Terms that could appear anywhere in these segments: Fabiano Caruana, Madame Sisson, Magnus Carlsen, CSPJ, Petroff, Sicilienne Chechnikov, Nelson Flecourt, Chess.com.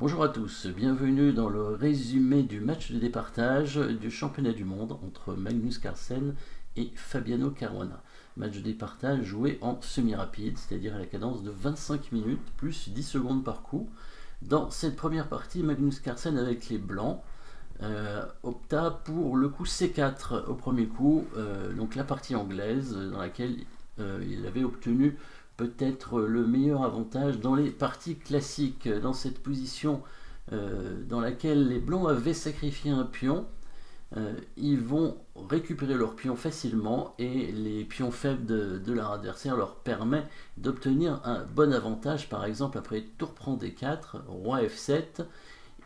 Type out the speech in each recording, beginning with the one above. Bonjour à tous, bienvenue dans le résumé du match de départage du championnat du monde entre Magnus Carlsen et Fabiano Caruana. Match de départage joué en semi-rapide, c'est-à-dire à la cadence de 25 minutes plus 10 secondes par coup. Dans cette première partie, Magnus Carlsen avec les blancs opta pour le coup C4 au premier coup, donc la partie anglaise dans laquelle il avait obtenu peut-être le meilleur avantage dans les parties classiques, dans cette position dans laquelle les blancs avaient sacrifié un pion. Ils vont récupérer leur pion facilement et les pions faibles de leur adversaire leur permet d'obtenir un bon avantage. Par exemple, après tour prend D4, roi F7,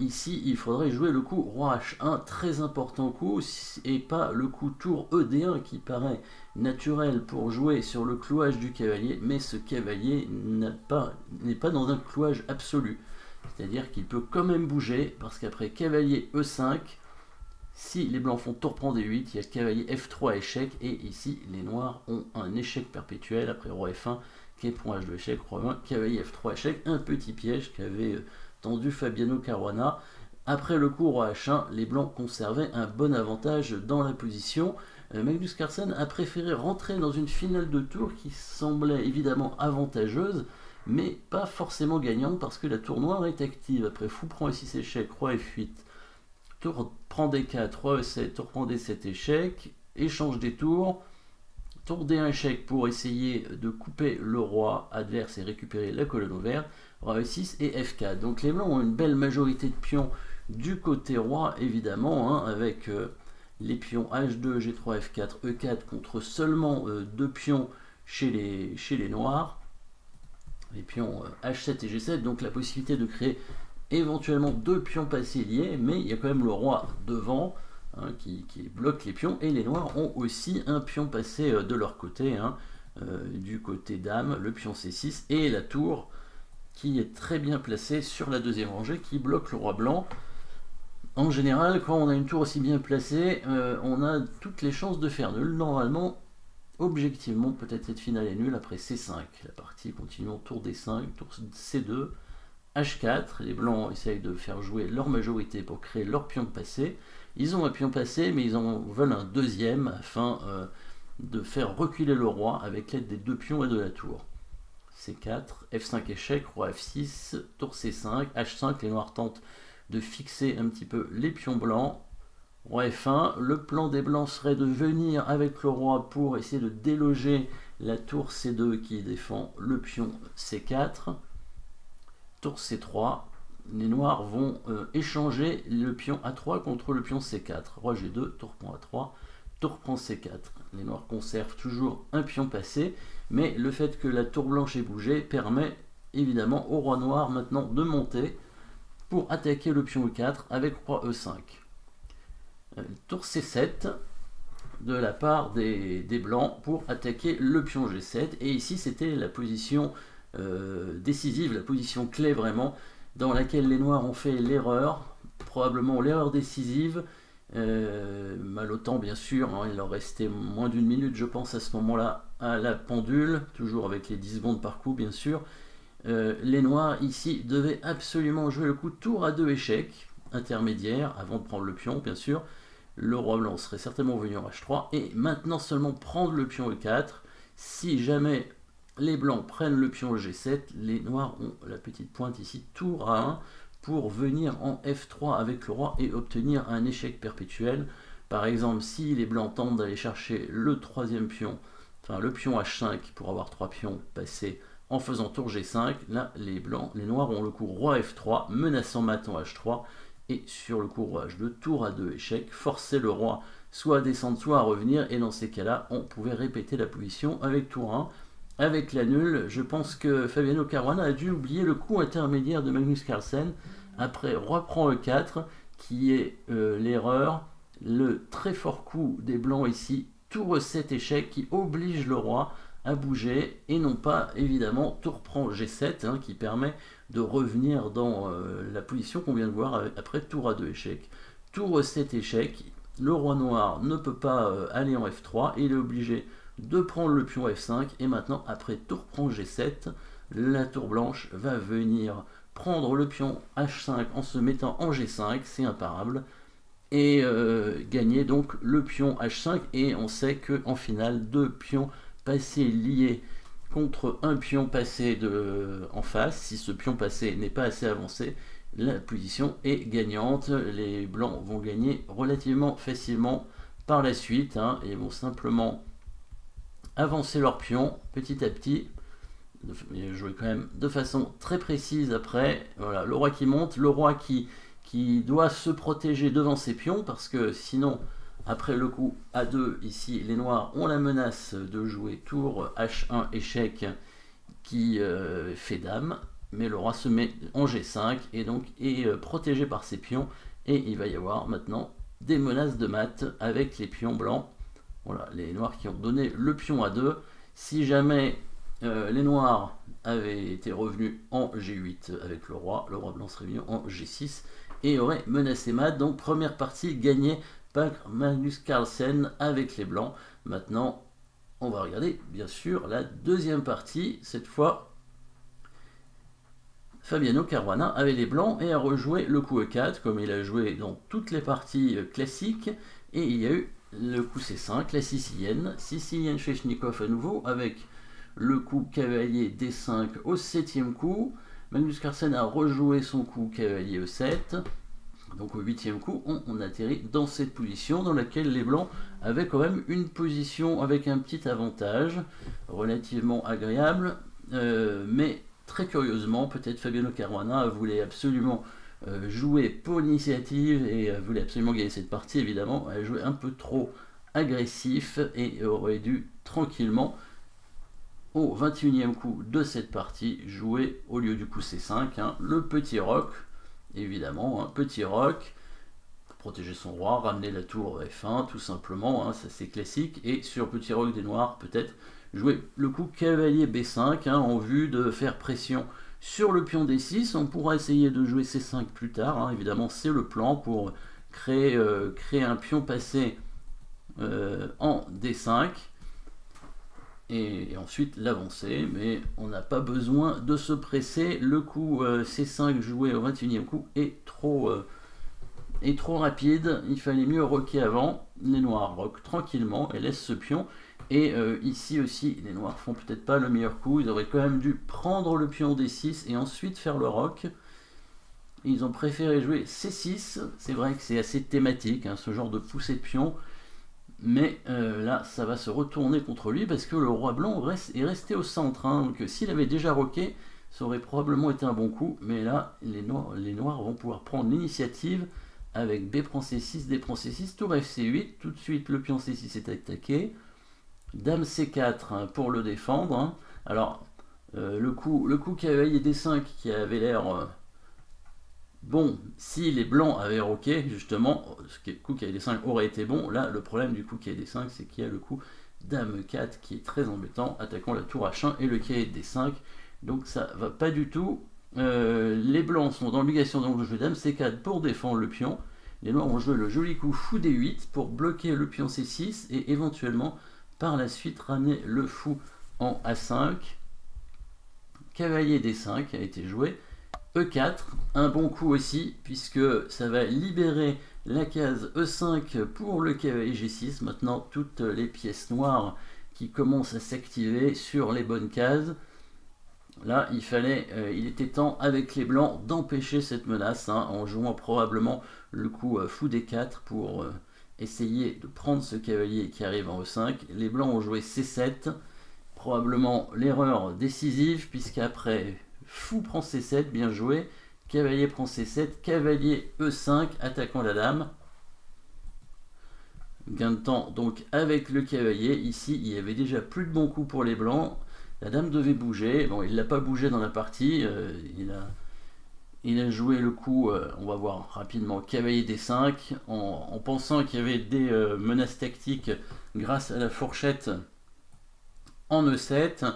ici il faudrait jouer le coup roi H1, très important coup, et pas le coup tour ED1 qui paraît naturel pour jouer sur le clouage du cavalier, mais ce cavalier n'est pas dans un clouage absolu, c'est-à-dire qu'il peut quand même bouger, parce qu'après cavalier E5, si les blancs font tour prend D8, il y a cavalier F3 échec, et ici les noirs ont un échec perpétuel, après roi F1, quai point H2 échec, roi 1, cavalier F3 échec, un petit piège qu'avait tendu Fabiano Caruana. Après le coup roi H1, les blancs conservaient un bon avantage dans la position. Magnus Carlsen a préféré rentrer dans une finale de tour qui semblait évidemment avantageuse, mais pas forcément gagnante, parce que la tour noire est active. Après fou prend E6 échec, roi F8, tour prend D4, roi E7, tour prend D7 échec, échange des tours, tour D1 échec pour essayer de couper le roi adverse et récupérer la colonne verte, roi E6 et F4. Donc les blancs ont une belle majorité de pions du côté roi, évidemment, hein, avec les pions H2, G3, F4, E4 contre seulement deux pions chez les noirs, les pions H7 et G7, donc la possibilité de créer éventuellement deux pions passés liés, mais il y a quand même le roi devant, hein, qui bloque les pions, et les noirs ont aussi un pion passé de leur côté, hein, du côté dame, le pion C6, et la tour qui est très bien placée sur la deuxième rangée, qui bloque le roi blanc. En général, quand on a une tour aussi bien placée, on a toutes les chances de faire nul. Normalement, objectivement, peut-être cette finale est nulle après C5. La partie continuant tour D5, tour C2, H4. Les blancs essayent de faire jouer leur majorité pour créer leur pion passé. Ils ont un pion passé, mais ils en veulent un deuxième afin de faire reculer le roi avec l'aide des deux pions et de la tour. C4, F5 échec, roi F6, tour C5, H5. Les noirs tentent de fixer un petit peu les pions blancs. Roi F1, le plan des blancs serait de venir avec le roi pour essayer de déloger la tour C2 qui défend le pion C4. Tour C3, les noirs vont échanger le pion A3 contre le pion C4. Roi G2, tour prend A3, tour prend C4. Les noirs conservent toujours un pion passé, mais le fait que la tour blanche ait bougé permet évidemment au roi noir maintenant de monter pour attaquer le pion E4 avec roi E5. Tour C7 de la part des blancs pour attaquer le pion G7. Et ici, c'était la position décisive, la position clé vraiment, dans laquelle les noirs ont fait l'erreur, probablement l'erreur décisive. Mal au temps, bien sûr, hein, il leur restait moins d'une minute, je pense, à ce moment-là, à la pendule, toujours avec les 10 secondes par coup, bien sûr. Les noirs ici devaient absolument jouer le coup tour à deux échecs intermédiaires avant de prendre le pion, bien sûr. Le roi blanc serait certainement venu en H3 et maintenant seulement prendre le pion E4. Si jamais les blancs prennent le pion G7, les noirs ont la petite pointe ici tour à 1 pour venir en F3 avec le roi et obtenir un échec perpétuel. Par exemple, si les blancs tentent d'aller chercher le troisième pion, enfin le pion H5 pour avoir trois pions passés en faisant tour G5, là les noirs ont le coup roi F3, menaçant mat en H3, et sur le coup roi H2, tour A2 échec, forcer le roi soit à descendre, soit à revenir, et dans ces cas-là, on pouvait répéter la position avec tour 1, avec la nulle. Je pense que Fabiano Caruana a dû oublier le coup intermédiaire de Magnus Carlsen, après roi prend E4, qui est l'erreur, le très fort coup des blancs ici, tour E7 échec, qui oblige le roi à bouger, et non pas évidemment tour prend G7, hein, qui permet de revenir dans la position qu'on vient de voir après tour A2 échec. Tour E7 échec, le roi noir ne peut pas aller en F3, et il est obligé de prendre le pion F5, et maintenant après tour prend G7, la tour blanche va venir prendre le pion h5 en se mettant en g5, c'est imparable, et gagner donc le pion h5, et on sait qu'en finale, deux pions passés liés contre un pion passé en face, si ce pion passé n'est pas assez avancé, la position est gagnante, les blancs vont gagner relativement facilement par la suite, hein, et vont simplement avancer leur pion petit à petit, jouer quand même de façon très précise après. Voilà, le roi qui monte, le roi qui doit se protéger devant ses pions, parce que sinon, après le coup A2, ici, les noirs ont la menace de jouer tour H1 échec qui fait dame, mais le roi se met en G5 et donc est protégé par ses pions, et il va y avoir maintenant des menaces de mat avec les pions blancs. Voilà, les noirs qui ont donné le pion A2. Si jamais les noirs avaient été revenus en G8 avec le roi blanc serait venu en G6 et aurait menacé mat. Donc première partie gagnée par Magnus Carlsen avec les blancs. Maintenant, on va regarder bien sûr la deuxième partie. Cette fois, Fabiano Caruana avait les blancs et a rejoué le coup E4 comme il a joué dans toutes les parties classiques, et il y a eu le coup C5, la Sicilienne Chechnikov à nouveau avec le coup cavalier D5 au 7e coup. Magnus Carlsen a rejoué son coup cavalier E7. Donc au 8e coup, on atterrit dans cette position dans laquelle les blancs avaient quand même une position avec un petit avantage relativement agréable. Mais très curieusement, peut-être Fabiano Caruana voulait absolument jouer pour l'initiative et voulait absolument gagner cette partie, évidemment. Elle a joué un peu trop agressif et aurait dû tranquillement, au 21e coup de cette partie, jouer au lieu du coup C5, hein, le petit roc, évidemment, un petit roc, protéger son roi, ramener la tour F1, tout simplement, hein, ça c'est classique, et sur petit roc des noirs, peut-être, jouer le coup cavalier B5, hein, en vue de faire pression sur le pion D6, on pourra essayer de jouer C5 plus tard, hein, évidemment c'est le plan pour créer un pion passé en D5, et ensuite l'avancer, mais on n'a pas besoin de se presser. Le coup C5 joué au 21e coup est trop rapide, il fallait mieux roquer avant. Les noirs roquent tranquillement et laissent ce pion, et ici aussi les noirs font peut-être pas le meilleur coup, ils auraient quand même dû prendre le pion D6 et ensuite faire le roc. Ils ont préféré jouer C6, c'est vrai que c'est assez thématique, hein, ce genre de poussée de pion. Mais là, ça va se retourner contre lui parce que le roi blanc est resté au centre. Hein, donc s'il avait déjà roqué, ça aurait probablement été un bon coup. Mais là, les noirs vont pouvoir prendre l'initiative avec B prend C6, D prend C6, tour F8. Tout de suite, le pion C6 est attaqué. Dame C4 hein, pour le défendre. Hein. Alors, le coup cavalier D5 qui avait l'air... bon, si les blancs avaient roqué, justement, ce coup cavalier D5 aurait été bon. Là, le problème du coup cavalier D5, c'est qu'il y a le coup dame 4 qui est très embêtant, attaquant la tour H1 et le cavalier D5. Donc ça va pas du tout. Les blancs sont dans l'obligation de jouer dame C4 pour défendre le pion. Les noirs ont joué le joli coup fou D8 pour bloquer le pion C6 et éventuellement, par la suite, ramener le fou en A5. Cavalier D5 a été joué. E4, un bon coup aussi, puisque ça va libérer la case E5 pour le cavalier G6. Maintenant, toutes les pièces noires qui commencent à s'activer sur les bonnes cases. Là, il était temps, avec les blancs, d'empêcher cette menace, hein, en jouant probablement le coup fou D4 pour essayer de prendre ce cavalier qui arrive en E5. Les blancs ont joué C7, probablement l'erreur décisive, puisqu'après... fou prend C7, bien joué, cavalier prend C7, cavalier E5, attaquant la dame. Gain de temps donc avec le cavalier, ici il y avait déjà plus de bons coups pour les blancs, la dame devait bouger, bon il ne l'a pas bougé dans la partie, il a joué le coup, on va voir rapidement, cavalier D5, en pensant qu'il y avait des menaces tactiques grâce à la fourchette en E7.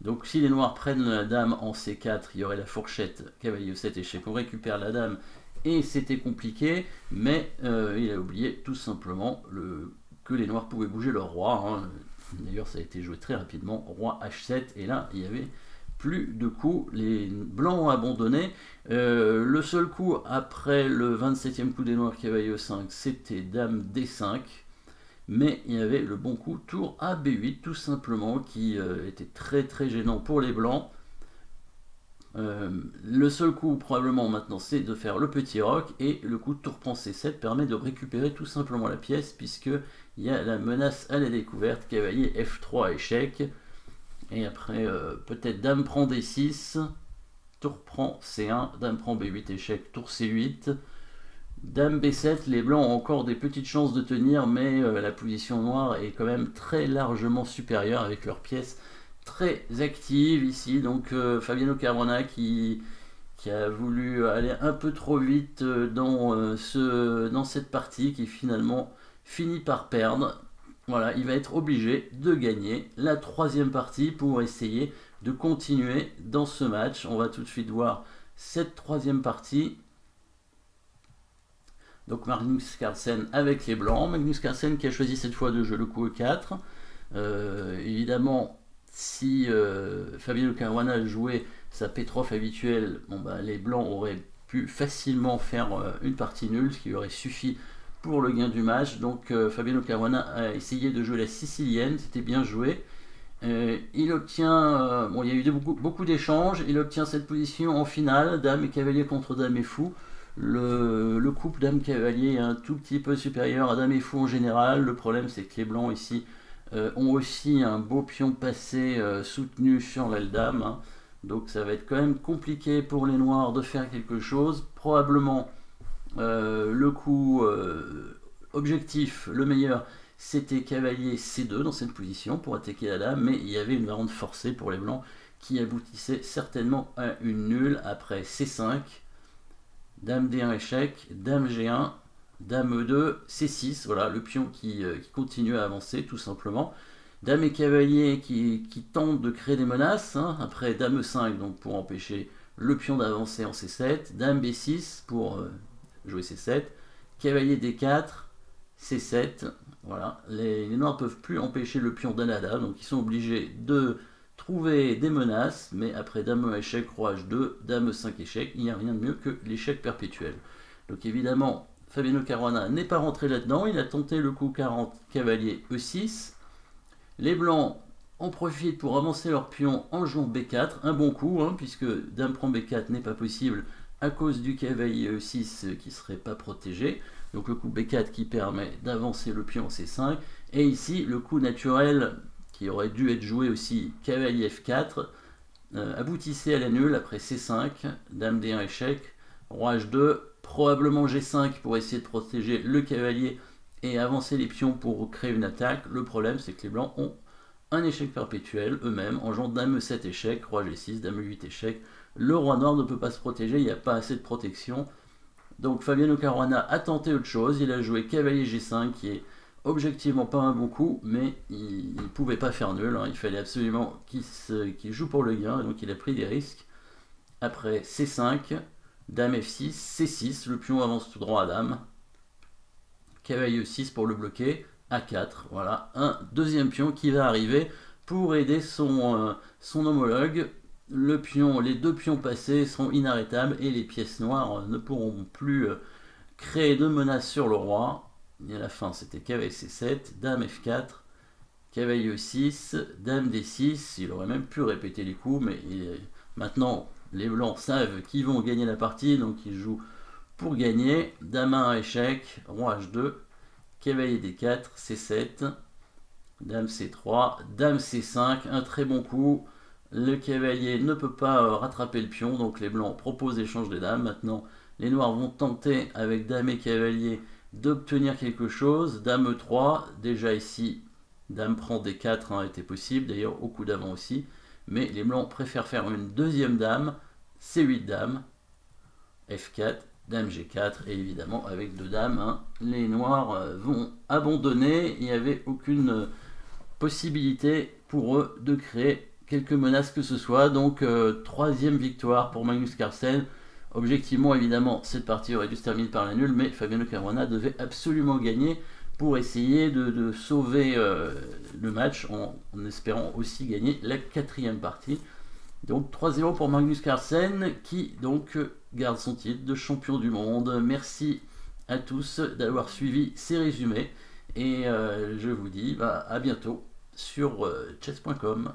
Donc si les noirs prennent la dame en C4, il y aurait la fourchette cavalier E7 échec, on récupère la dame et c'était compliqué, mais il a oublié tout simplement que les noirs pouvaient bouger leur roi. Hein. D'ailleurs ça a été joué très rapidement, roi H7, et là il n'y avait plus de coups, les blancs ont abandonné. Le seul coup après le 27e coup des noirs qui avait E5, c'était dame D5, mais il y avait le bon coup tour à B8 tout simplement, qui était très gênant pour les blancs. Le seul coup probablement maintenant, c'est de faire le petit roc, et le coup de tour prend C7 permet de récupérer tout simplement la pièce, puisque il y a la menace à la découverte, cavalier F3 échec, et après peut-être dame prend D6, tour prend C1, dame prend B8 échec, tour C8, dame B7. Les blancs ont encore des petites chances de tenir, mais la position noire est quand même très largement supérieure avec leurs pièces très active ici. Donc Fabiano Caruana qui a voulu aller un peu trop vite dans cette partie, qui finalement finit par perdre. Voilà, il va être obligé de gagner la troisième partie pour essayer de continuer dans ce match. On va tout de suite voir cette troisième partie. Donc Magnus Carlsen avec les blancs. Magnus Carlsen qui a choisi cette fois de jouer le coup E4. Évidemment, si Fabiano Caruana jouait sa Petroff habituelle, bon bah, les blancs auraient pu facilement faire une partie nulle, ce qui aurait suffi pour le gain du match. Donc Fabiano Caruana a essayé de jouer la sicilienne, c'était bien joué. Il obtient, bon, il y a eu beaucoup d'échanges, il obtient cette position en finale, dame et cavalier contre dame et fou. Le couple dame-cavalier est un tout petit peu supérieur à dame et fou en général. Le problème, c'est que les blancs ici ont aussi un beau pion passé soutenu sur l'aile dame, hein. Donc ça va être quand même compliqué pour les noirs de faire quelque chose. Probablement le coup objectif, le meilleur, c'était cavalier C2 dans cette position pour attaquer la dame, mais il y avait une variante forcée pour les blancs qui aboutissait certainement à une nulle. Après C5, dame D1 échec, dame G1, dame E2, C6, voilà le pion qui continue à avancer tout simplement. Dame et cavalier qui tentent de créer des menaces, hein. Après dame E5 donc pour empêcher le pion d'avancer en C7, dame B6 pour jouer C7, cavalier D4, C7, voilà. Les noirs ne peuvent plus empêcher le pion d'aller à dame, donc ils sont obligés de trouver des menaces, mais après dame E échec, roi H2, dame E5 échec, il n'y a rien de mieux que l'échec perpétuel. Donc évidemment, Fabiano Caruana n'est pas rentré là-dedans, il a tenté le coup 40 cavalier E6. Les blancs en profitent pour avancer leur pion en jouant B4, un bon coup, hein, puisque dame prend B4 n'est pas possible à cause du cavalier E6 qui ne serait pas protégé. Donc le coup B4 qui permet d'avancer le pion en C5. Et ici, le coup naturel qui aurait dû être joué aussi, cavalier F4, aboutissait à la nulle après C5, dame D1 échec, roi H2, probablement G5 pour essayer de protéger le cavalier et avancer les pions pour créer une attaque. Le problème, c'est que les blancs ont un échec perpétuel eux-mêmes en jouant dame E7 échec, roi G6, dame E8 échec. Le roi noir ne peut pas se protéger, il n'y a pas assez de protection. Donc Fabiano Caruana a tenté autre chose, il a joué cavalier G5 qui est objectivement pas un bon coup, mais il ne pouvait pas faire nul, hein. Il fallait absolument qu'il joue pour le gain, donc il a pris des risques. Après C5, dame F6, C6, le pion avance tout droit à dame, cavalier E6 pour le bloquer, A4, voilà, un deuxième pion qui va arriver pour aider son homologue. Les deux pions passés sont inarrêtables et les pièces noires ne pourront plus créer de menaces sur le roi. Et à la fin, c'était cavalier C7, dame F4, cavalier E6, dame D6. Il aurait même pu répéter les coups, mais maintenant les blancs savent qu'ils vont gagner la partie, donc ils jouent pour gagner. Dame 1 échec, roi H2, cavalier D4, C7, dame C3, dame C5, un très bon coup. Le cavalier ne peut pas rattraper le pion, donc les blancs proposent l'échange des dames. Maintenant, les noirs vont tenter, avec dame et cavalier, d'obtenir quelque chose. Dame E3, déjà ici, dame prend D4, hein, était possible, d'ailleurs au coup d'avant aussi. Mais les blancs préfèrent faire une deuxième dame, C8 dame, F4, dame G4. Et évidemment, avec deux dames, hein, les noirs vont abandonner. Il n'y avait aucune possibilité pour eux de créer quelques menaces que ce soit. Donc troisième victoire pour Magnus Carlsen. Objectivement, évidemment, cette partie aurait dû se terminer par la nulle, mais Fabiano Caruana devait absolument gagner pour essayer de sauver le match en espérant aussi gagner la quatrième partie. Donc 3-0 pour Magnus Carlsen qui donc garde son titre de champion du monde. Merci à tous d'avoir suivi ces résumés et je vous dis à bientôt sur Chess.com.